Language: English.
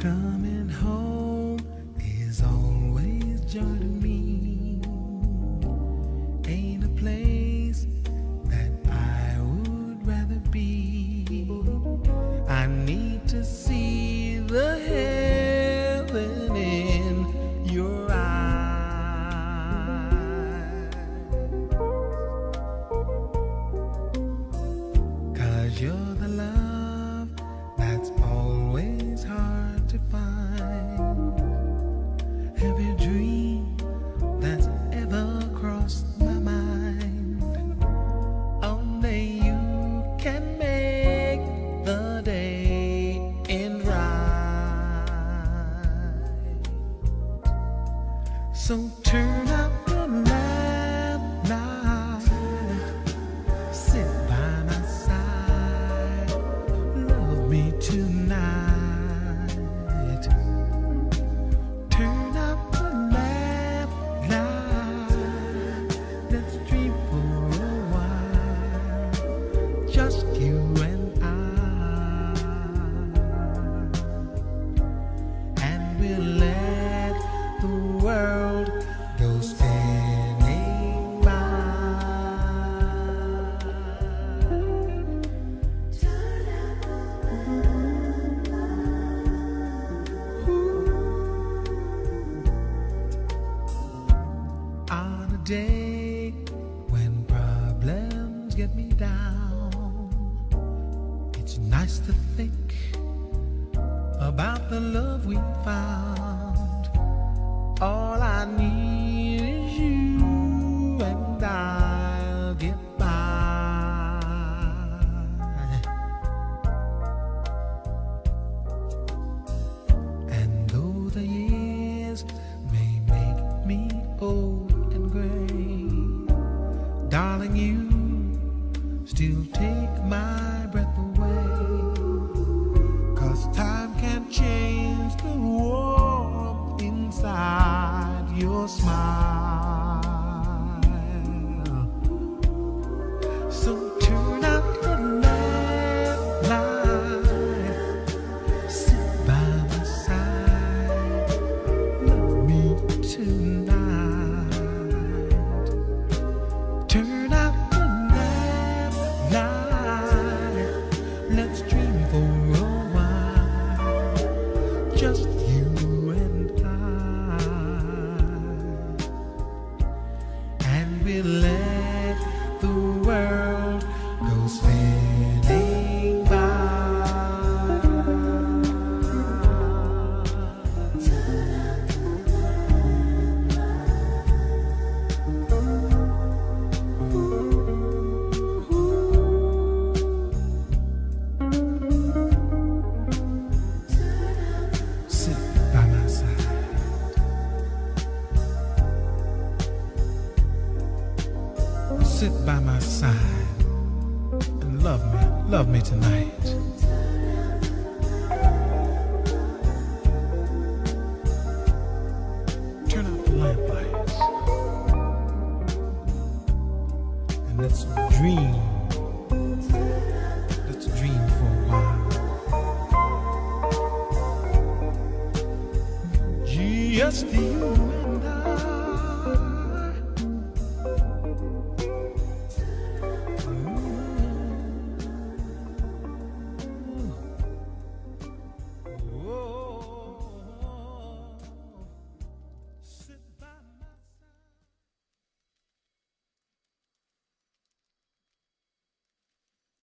Coming home is always joy to me. Ain't a place that I would rather be. I need to see the heaven in your eyes, 'cause you're the love that's always hard to find. Every dream that's ever crossed my mind, only you can make the day end right. So turn up the lamp now, sit by my side, love me tonight. Just you and I, and we'll let the world go spinning by. On a day when problems get me down, it's nice to think about the love we found. All I need is you, and I'll get by. And though the years may make me old and gray, darling, you still take my breath away. Time can change the warmth inside your smile. So turn out the lamplight, sit by my side, love me tonight. Turn out the lamplight, let's dream for a while. Just you and I, and we'll let the world go spinning by. Sit by my side and love me tonight. Turn out the lamplights and let's dream for a while. Just you.